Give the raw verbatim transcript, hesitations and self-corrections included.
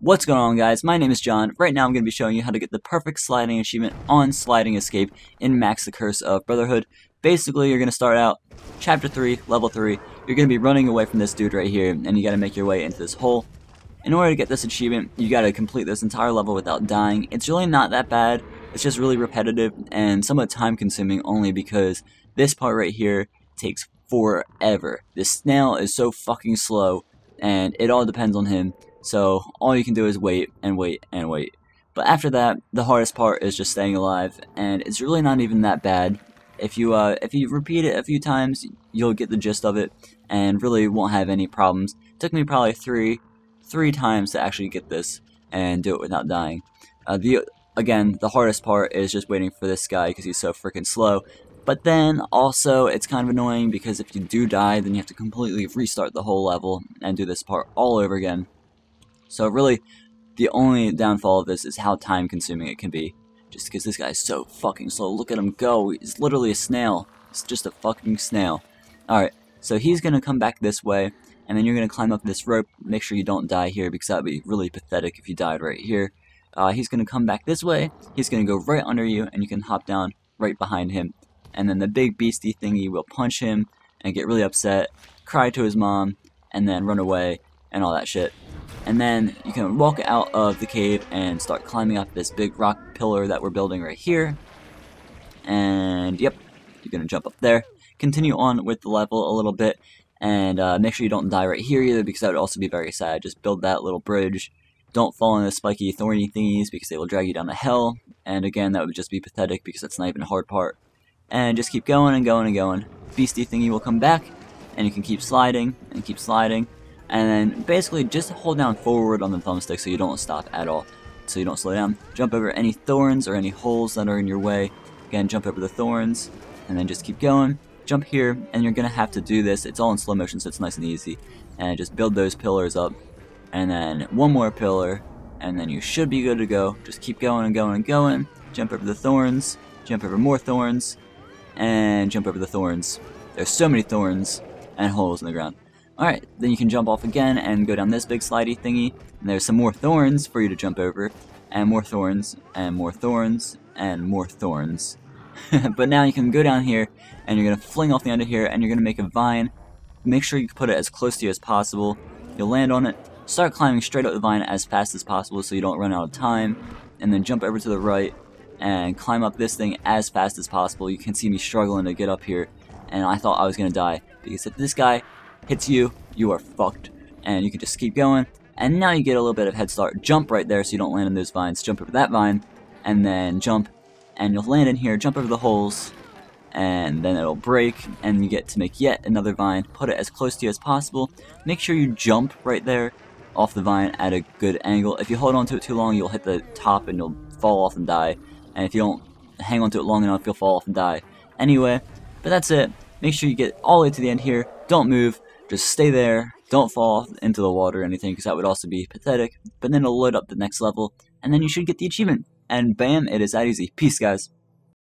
What's going on, guys? My name is John. Right now I'm going to be showing you how to get the perfect sliding achievement on Sliding Escape in Max: The Curse of Brotherhood. Basically, you're going to start out Chapter three, Level three. You're going to be running away from this dude right here, and you got to make your way into this hole. In order to get this achievement, you got to complete this entire level without dying. It's really not that bad. It's just really repetitive and somewhat time-consuming only because this part right here takes forever. This snail is so fucking slow, and it all depends on him. So all you can do is wait and wait and wait. But after that, the hardest part is just staying alive, and it's really not even that bad. If you uh, if you repeat it a few times, you'll get the gist of it, and really won't have any problems. It took me probably three three times to actually get this and do it without dying. Uh, the again, the hardest part is just waiting for this guy because he's so freaking slow. But then also, it's kind of annoying because if you do die, then you have to completely restart the whole level and do this part all over again. So really, the only downfall of this is how time-consuming it can be. Just because this guy is so fucking slow. Look at him go. He's literally a snail. It's just a fucking snail. Alright, so he's going to come back this way, and then you're going to climb up this rope. Make sure you don't die here, because that would be really pathetic if you died right here. Uh, he's going to come back this way. He's going to go right under you, and you can hop down right behind him. And then the big beastie thingy will punch him, and get really upset, cry to his mom, and then run away, and all that shit. And then you can walk out of the cave and start climbing up this big rock pillar that we're building right here. And yep, you're going to jump up there. Continue on with the level a little bit. And uh, make sure you don't die right here either, because that would also be very sad. Just build that little bridge. Don't fall into spiky thorny thingies because they will drag you down to hell. And again, that would just be pathetic because that's not even a hard part. And just keep going and going and going. Beastie thingy will come back. And you can keep sliding and keep sliding. And then basically just hold down forward on the thumbstick so you don't stop at all. So you don't slow down. Jump over any thorns or any holes that are in your way. Again, jump over the thorns. And then just keep going. Jump here. And you're going to have to do this. It's all in slow motion, so it's nice and easy. And just build those pillars up. And then one more pillar. And then you should be good to go. Just keep going and going and going. Jump over the thorns. Jump over more thorns. And jump over the thorns. There's so many thorns and holes in the ground. Alright, then you can jump off again and go down this big slidey thingy, and there's some more thorns for you to jump over, and more thorns, and more thorns, and more thorns. But now you can go down here, and you're going to fling off the end of here, and you're going to make a vine. Make sure you put it as close to you as possible. You'll land on it, start climbing straight up the vine as fast as possible so you don't run out of time, and then jump over to the right, and climb up this thing as fast as possible. You can see me struggling to get up here, and I thought I was going to die, because if this guy hits you, you are fucked, and you can just keep going, and now you get a little bit of head start. Jump right there so you don't land in those vines, jump over that vine, and then jump, and you'll land in here, jump over the holes, and then it'll break, and you get to make yet another vine, put it as close to you as possible, make sure you jump right there off the vine at a good angle. If you hold on to it too long, you'll hit the top and you'll fall off and die, and if you don't hang on to it long enough, you'll fall off and die anyway. But that's it. Make sure you get all the way to the end here, don't move. Just stay there, don't fall into the water or anything, because that would also be pathetic, but then it'll load up the next level, and then you should get the achievement, and bam, it is that easy. Peace, guys.